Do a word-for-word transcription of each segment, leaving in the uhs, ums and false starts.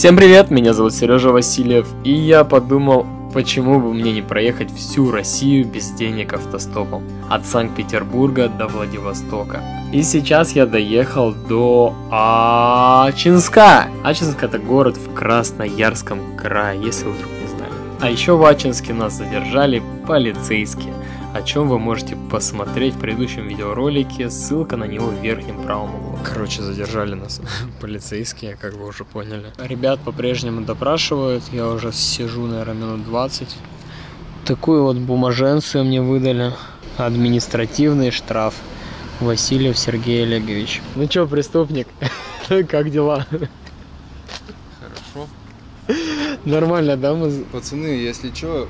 Всем привет, меня зовут Сережа Васильев, и я подумал, почему бы мне не проехать всю Россию без денег автостопом, от Санкт-Петербурга до Владивостока. И сейчас я доехал до Ачинска. Ачинск — это город в Красноярском крае, если вы вдруг не знали. А еще в Ачинске нас задержали полицейские, о чем вы можете посмотреть в предыдущем видеоролике, ссылка на него в верхнем правом углу. Короче, задержали нас полицейские, как вы уже поняли. Ребят по-прежнему допрашивают, я уже сижу, наверное, минут двадцать. Такую вот бумаженцию мне выдали. Административный штраф. Васильев Сергей Олегович. Ну чё, преступник, как дела? Хорошо. Нормально, да? Мы... Пацаны, если чё...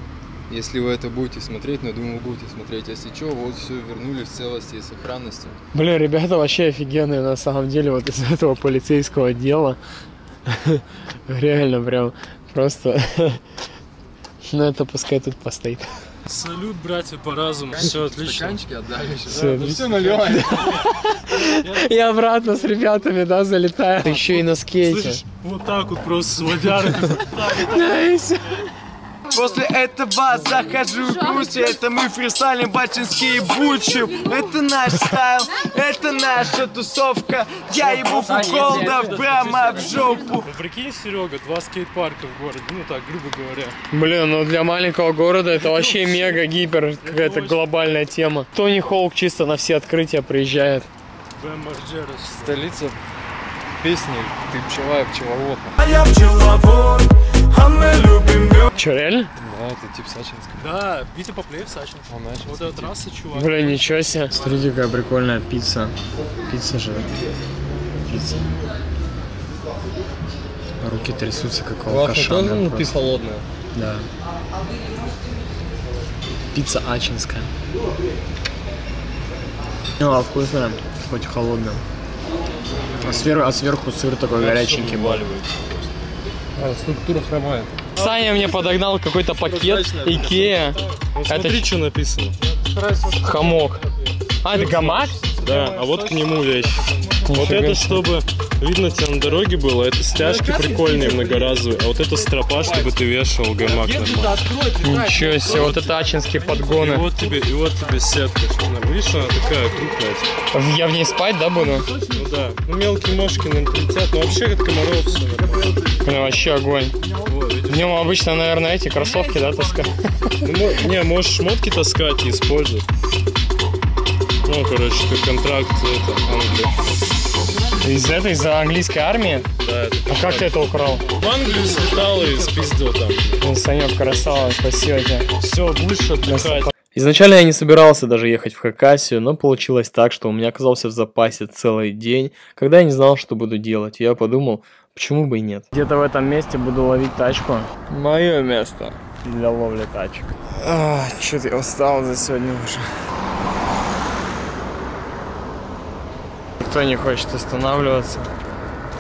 Если вы это будете смотреть, но я думаю, будете смотреть, если что, вот все вернули в целости и сохранности. Блин, ребята вообще офигенные на самом деле, вот из этого полицейского дела. Реально прям просто... Ну это пускай тут постоит. Салют, братья, по разуму, все отлично. Стаканчики отдали еще, все наливаем. И обратно с ребятами, да, залетаем. Еще и на скейте. Вот так вот просто с водяркой. После этого захожу в грусть, это мы фристайлим, бачинские бучи. Это наш стайл, это наша тусовка. Я ебу фуколдов прямо в жопу. Прикинь, Серега, два скейт-парка в городе, ну так, грубо говоря. Блин, ну для маленького города это вообще мега-гипер, какая-то глобальная тема. Тони Холк чисто на все открытия приезжает. Столица песни «Ты пчела, я пчеловод». А я пчеловод. Че, реально? Да, это тип Сачинска. Да, Витя Поплеев Сачин. Вот этот раса, чувак. Блин, ничего себе. Смотрите, какая прикольная пицца. Пицца же. Пицца. Руки трясутся, как алкаша. Ладно, тоже ты холодная. Да. Пицца ачинская. Ну, а вкусная, хоть холодная. А сверху, а сверху сыр такой горяченький был. А, структура хромает. Саня мне подогнал какой-то пакет Икея. Смотри, что написано. Хамок. А, это гамак? Да, а вот к нему вещь. Вот это чтобы видно тебе на дороге было. Это стяжки прикольные, многоразовые. А вот это стропа, чтобы ты вешал гамак. Ничего себе, вот это ачинские подгоны. И вот тебе сетка. Видишь, она такая крупная. Я в ней спать, да, буду? Ну да. Ну мелкие мошки нам прилетят. Но вообще как комаров все. Блин, вообще огонь. Днем обычно, наверное, эти кроссовки, да, таскать? Ну, не, можешь шмотки таскать и использовать. Ну, короче, ты контракт, это, Англия. Из этой, из-за английской армии? Да, это контракт. А как ты это украл? В Англию слетал и спиздил там. Ну, Санек, красава, спасибо тебе. Все, будешь отдыхать. Изначально я не собирался даже ехать в Хакасию, но получилось так, что у меня оказался в запасе целый день, когда я не знал, что буду делать. Я подумал, почему бы и нет. Где-то в этом месте буду ловить тачку. Мое место для ловли тачек. А, чё-то я устал за сегодня уже. Никто не хочет останавливаться.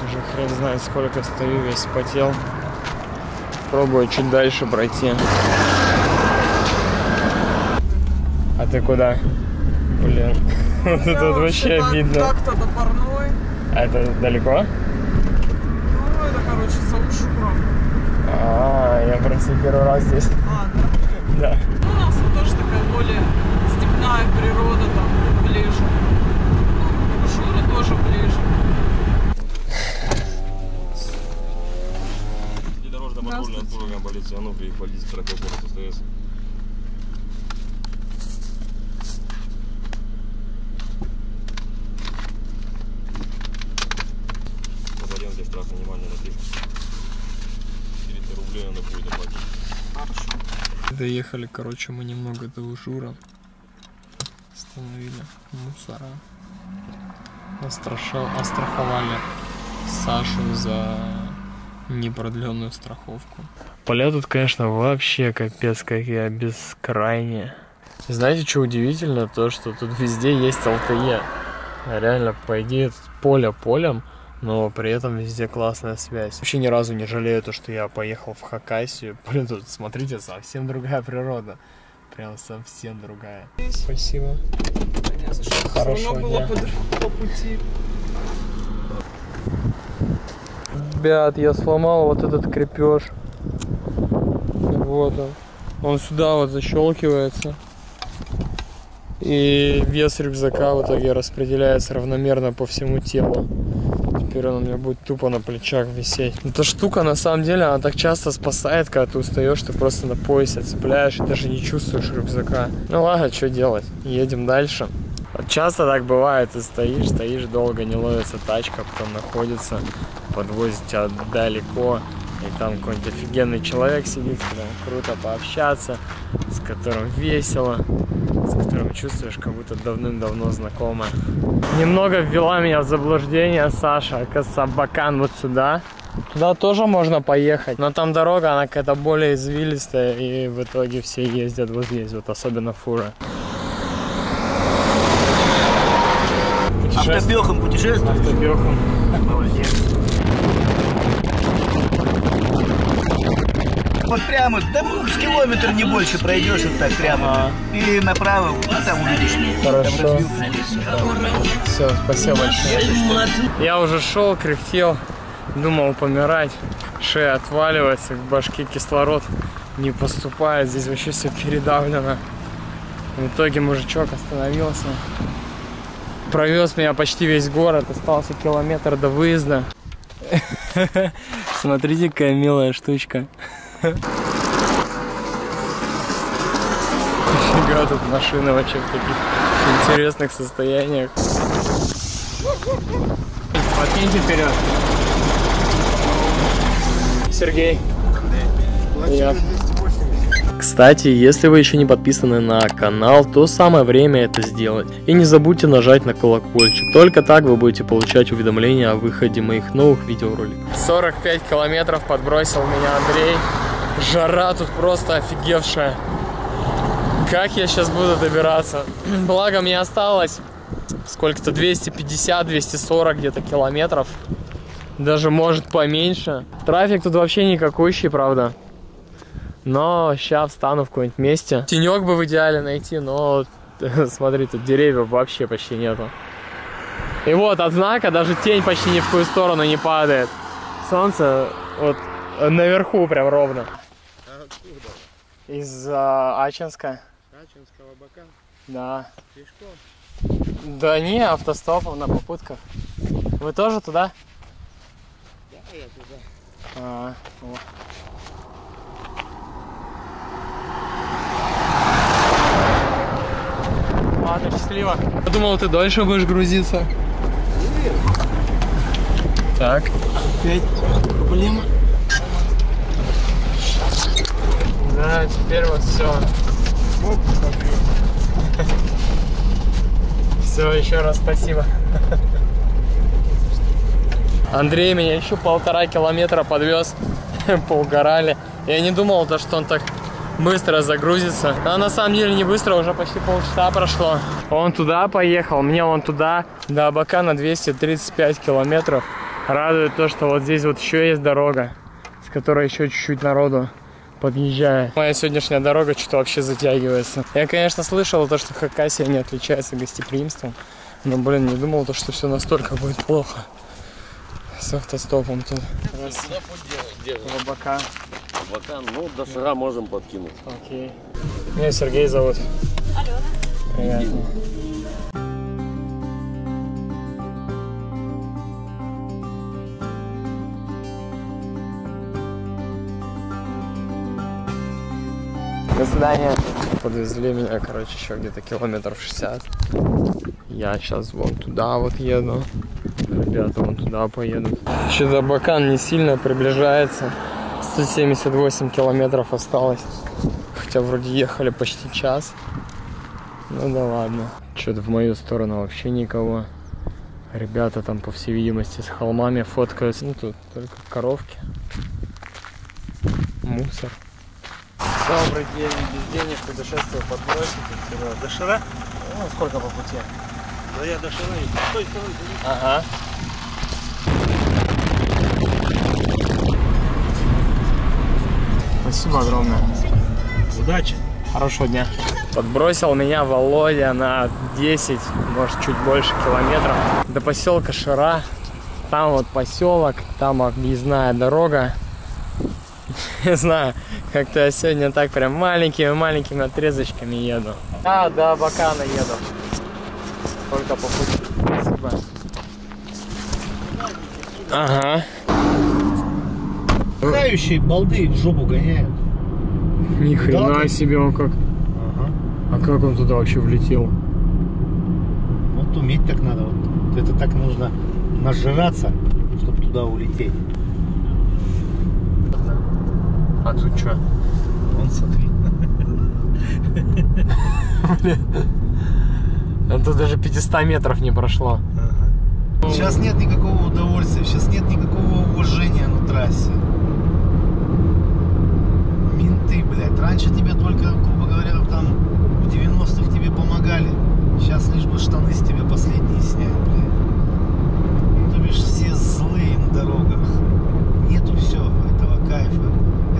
Уже хрен знает, сколько стою, весь потел. Пробую чуть дальше пройти. А ты куда? Блин, вот это вот вообще обидно. Так-то до Парной. А это далеко? Ну, это, короче, за Ужуром. А, я просто первый раз здесь. А, да? Да. Ну, у нас вот тоже такая более степная природа, там, ближе. Ну, Ужуры тоже ближе. И дорожно-моторная отборная полиция, а ну, приехали с дорогой город СДС. Доехали, короче, мы немного до Ужура. Остановили мусора. Острашал, остраховали Сашу за непродленную страховку. Поля тут, конечно, вообще капец, как я бескрайне. Знаете, что удивительно? То, что тут везде есть эл тэ е. Реально, по идее, поле полем, но при этом везде классная связь. Вообще ни разу не жалею то, что я поехал в Хакасию. Блин, тут, смотрите, совсем другая природа. Прям совсем другая. Спасибо. Хорошего дня. Было по пути. Ребят, я сломал вот этот крепеж. Вот он. Он сюда вот защелкивается. И вес рюкзака в итоге распределяется равномерно по всему телу. Теперь он у меня будет тупо на плечах висеть. Эта штука, на самом деле, она так часто спасает, когда ты устаешь, ты просто на поясе цепляешь и даже не чувствуешь рюкзака. Ну ладно, что делать? Едем дальше. Вот часто так бывает, ты стоишь, стоишь долго, не ловится тачка, потом находится, подвозит тебя далеко, и там какой-нибудь офигенный человек сидит, с которым круто пообщаться, с которым весело, с которым чувствуешь, как будто давным-давно знакомо. Немного ввела меня в заблуждение Саша, оказывается, Абакан вот сюда. Туда тоже можно поехать, но там дорога, она какая-то более извилистая, и в итоге все ездят, возъездят, особенно фуры. Автопехом путешествует? Автопехом. Молодец. Вот прямо, да с километр не больше пройдешь вот так прямо. А. И направо, а там увидишь. Хорошо. Все, спасибо большое. Я уже шел, кряхтел, думал помирать. Шея отваливается, к башке кислород не поступает. Здесь вообще все передавлено. В итоге мужичок остановился. Провез меня почти весь город, остался километр до выезда. Смотрите, какая милая штучка. Нифига тут машины вообще в таких интересных состояниях. Подкиньте вперед. Сергей. Я. Кстати, если вы еще не подписаны на канал, то самое время это сделать. И не забудьте нажать на колокольчик. Только так вы будете получать уведомления о выходе моих новых видеороликов. сорок пять километров подбросил меня Андрей. Жара тут просто офигевшая. Как я сейчас буду добираться? Благо мне осталось сколько-то двести пятьдесят — двести сорок где-то километров. Даже может поменьше. Трафик тут вообще никакущий, правда. Но сейчас встану в какое-нибудь месте. Тенек бы в идеале найти, но смотри, тут деревьев вообще почти нету. И вот от знака даже тень почти ни в какую сторону не падает. Солнце вот наверху прям ровно. А откуда? Из а, Ачинска. Ачинска в Абакан? Да. Пешком? Да не, автостопом на попутках. Вы тоже туда? Да, я туда. А, вот. Ладно, счастливо. Я думал, ты дольше будешь грузиться. Так. Опять проблема. Да, теперь вот все. Все, еще раз спасибо. Андрей меня еще полтора километра подвез. Поугорали. Я не думал, то, что он так быстро загрузится. А на самом деле не быстро, уже почти полчаса прошло. Он туда поехал, мне он туда. До Абакана двести тридцать пять километров. Радует то, что вот здесь вот еще есть дорога, с которой еще чуть-чуть народу подъезжает. Моя сегодняшняя дорога что-то вообще затягивается. Я, конечно, слышал то, что Хакасия не отличается гостеприимством. Но, блин, не думал то, что все настолько будет плохо. С автостопом тут. Абакан. Абакан, ну до Шира можем подкинуть. Окей. Меня Сергей зовут. Алена. Приятно. До свидания. Подвезли меня, короче, еще где-то километров шестьдесят. Я сейчас вон туда вот еду. Ребята вон туда поедут. Еще Абакан не сильно приближается. сто семьдесят восемь километров осталось. Хотя вроде ехали почти час. Ну да ладно. Что-то в мою сторону вообще никого. Ребята там, по всей видимости, с холмами фоткаются. Ну тут только коровки. Мусор. Добрый день, без денег путешествую подбросить. До Шира? Ну, сколько по пути? Да я до Шира. Стой, стой, стой. Ага. Спасибо огромное. Удачи. Хорошего дня. Подбросил меня Володя на десять, может чуть больше километров. До поселка Шира. Там вот поселок, там объездная дорога. Не знаю, как-то я сегодня так прям маленькими-маленькими отрезочками еду. А, до Абакана еду. Только по пути. Спасибо. Ага. Знающие балды в жопу гоняют. Ни хрена да, себе, он как... Ага. А как он туда вообще влетел? Вот уметь так надо. Вот это так нужно нажраться, чтобы туда улететь. А тут что? Вон, смотри. Тут даже пятьсот метров не прошло. Ага. Сейчас нет никакого удовольствия, сейчас нет никакого уважения на трассе. Менты, блядь. Раньше тебе только, грубо говоря, там в девяностых тебе помогали. Сейчас лишь бы штаны с тебя последние снять, блядь. То бишь все злые на дорогах. Нету все этого кайфа.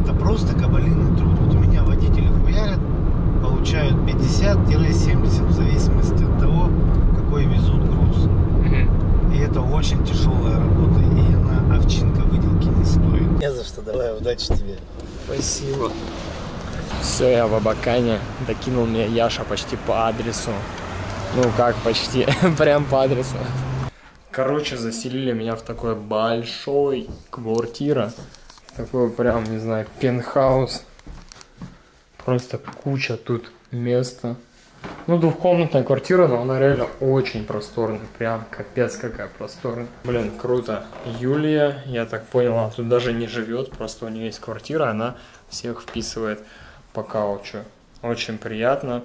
Это просто кабалинный труд. Вот у меня водители хуярят, получают пятьдесят-семьдесят в зависимости от того, какой везут груз. И это очень тяжелая работа, и она овчинка выделки не стоит. Не за что, давай, удачи тебе. Спасибо. Все, я в Абакане. Докинул меня Яша почти по адресу. Ну как почти, прям по адресу. Короче, заселили меня в такой большой квартира. Такой прям, не знаю, пентхаус. Просто куча тут места. Ну, двухкомнатная квартира, но она реально очень просторная. Прям капец какая просторная. Блин, круто. Юлия, я так понял, она тут даже не живет. Просто у нее есть квартира, она всех вписывает по каучу. Очень приятно.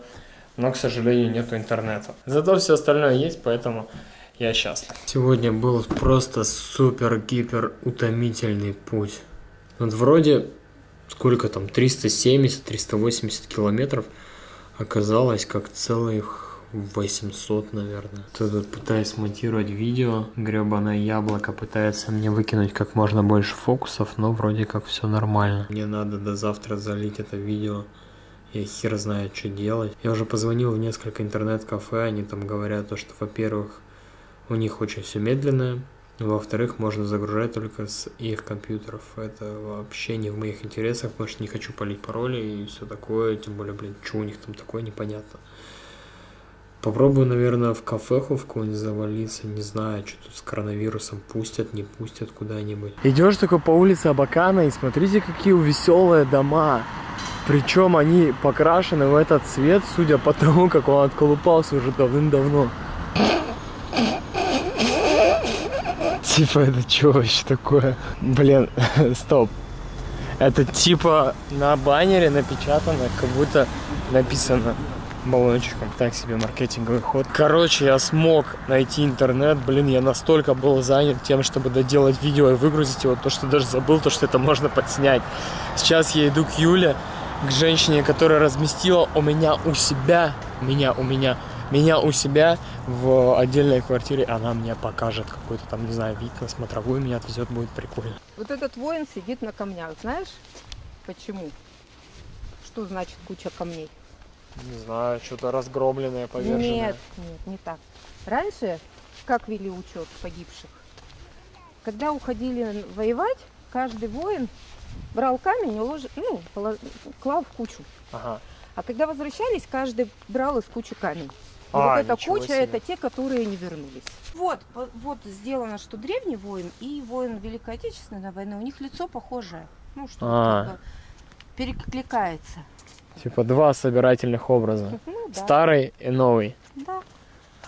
Но, к сожалению, нету интернета. Зато все остальное есть, поэтому я счастлив. Сегодня был просто супер-гипер утомительный путь. Вот вроде, сколько там, триста семьдесят — триста восемьдесят километров, оказалось как целых восемьсот, наверное. Тут пытаюсь монтировать видео, гребаное яблоко пытается мне выкинуть как можно больше фокусов, но вроде как все нормально. Мне надо до завтра залить это видео, я хер знаю, что делать. Я уже позвонил в несколько интернет-кафе, они там говорят, то, что, во-первых, у них очень все медленное, во-вторых, можно загружать только с их компьютеров. Это вообще не в моих интересах, потому что не хочу палить пароли и все такое. Тем более, блин, что у них там такое, непонятно. Попробую, наверное, в кафеху в кого-нибудь завалиться. Не знаю, что тут с коронавирусом. Пустят, не пустят куда-нибудь. Идешь такой по улице Абакана и смотрите, какие веселые дома. Причем они покрашены в этот цвет, судя по тому, как он отколупался уже давным-давно. Типа, это что вообще такое? Блин, стоп. Это типа на баннере напечатано, как будто написано баллончиком. Так себе маркетинговый ход. Короче, я смог найти интернет. Блин, я настолько был занят тем, чтобы доделать видео и выгрузить его. То, что даже забыл, то, что это можно подснять. Сейчас я иду к Юле, к женщине, которая разместила у меня у себя. Меня у меня... Меня у себя в отдельной квартире, она мне покажет какой-то там, не знаю, вид на смотровую, меня отвезет, будет прикольно. Вот этот воин сидит на камнях, знаешь почему? Что значит куча камней? Не знаю, что-то разгромленное, поверженное. Нет, нет, не так. Раньше, как вели учет погибших, когда уходили воевать, каждый воин брал камень и лож... ну, клал в кучу. Ага. А когда возвращались, каждый брал из кучи камень. А, вот эта куча, себе. Это те, которые не вернулись. Вот, вот сделано, что древний воин и воин Великой Отечественной войны, у них лицо похожее. Ну, что а. перекликается. Типа два собирательных образа. Ну, да. Старый и новый. Да.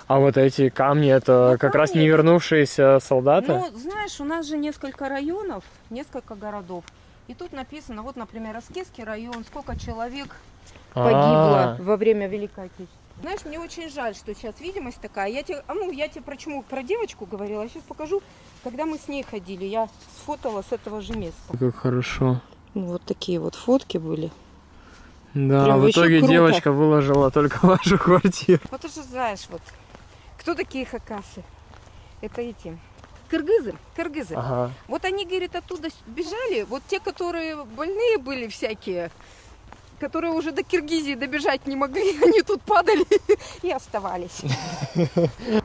А вот эти камни, это ну, как камни. раз не вернувшиеся солдаты? Ну, знаешь, у нас же несколько районов, несколько городов. И тут написано, вот, например, Аскезский район, сколько человек погибло А-а-а. во время Великой Отечественной. Знаешь, мне очень жаль, что сейчас видимость такая. Я тебе, ну, я тебе про чему, про девочку говорила, я сейчас покажу, когда мы с ней ходили. Я сфотала с этого же места. Как хорошо. Ну, вот такие вот фотки были. Да, прям в итоге девочка выложила только вашу квартиру. Вот ты же знаешь, вот, кто такие хакасы? Это эти... Кыргызы, кыргызы. Ага. Вот они, говорит, оттуда бежали, вот те, которые больные были всякие, которые уже до Киргизии добежать не могли, они тут падали и оставались.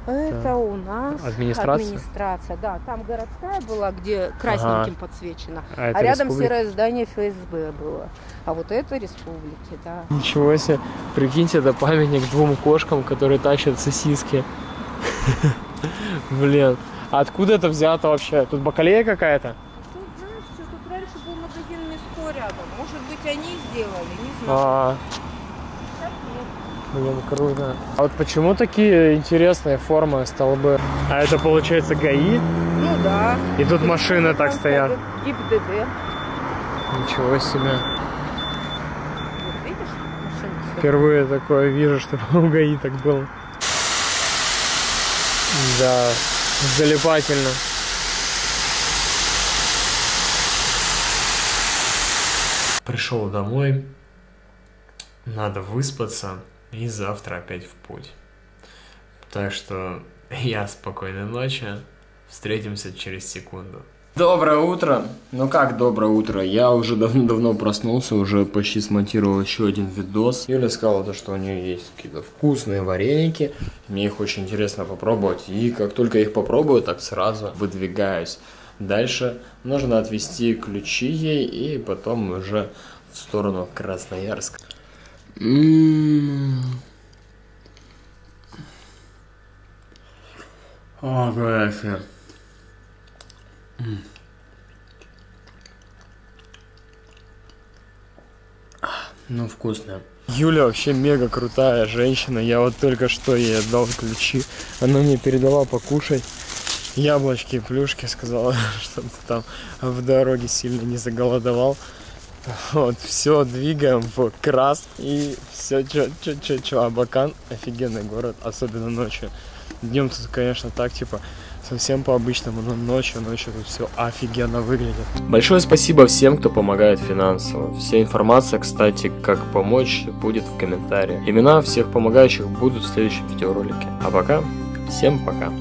Это у нас администрация. Администрация, да, там городская была, где красненьким подсвечено, а рядом серое здание эф эс бэ было. А вот это республики, да. Ничего себе, прикиньте, это памятник двум кошкам, которые тащат сосиски. Блин, а откуда это взято вообще? Тут бакалея какая-то? Они сделали, не знаю. А, блин, круто. А вот почему такие интересные формы столбы? А это получается ГАИ? Ну да. И тут машины так стоят. ГИБДД. Ничего себе. Впервые такое вижу, что у ГАИ так было. Да, залипательно. Пришел домой, надо выспаться и завтра опять в путь. Так что я спокойной ночи, встретимся через секунду. Доброе утро! Ну как доброе утро? Я уже давно-давно проснулся, уже почти смонтировал еще один видос. Юля сказала, то, что у нее есть какие-то вкусные вареники, мне их очень интересно попробовать. И как только я их попробую, так сразу выдвигаюсь. Дальше нужно отвезти ключи ей и потом уже в сторону Красноярска. Ммм. О, кофе. Ну, вкусно. Юля вообще мега крутая женщина. Я вот только что ей отдал ключи. Она мне передала покушать. Яблочки и плюшки, сказала, чтобы там в дороге сильно не заголодовал. Вот, все, двигаем в Крас. И все, чё, чё, чё, чё, Абакан, офигенный город, особенно ночью. Днем тут, конечно, так, типа, совсем по-обычному, но ночью, ночью тут все офигенно выглядит. Большое спасибо всем, кто помогает финансово. Вся информация, кстати, как помочь, будет в комментариях. Имена всех помогающих будут в следующем видеоролике. А пока, всем пока.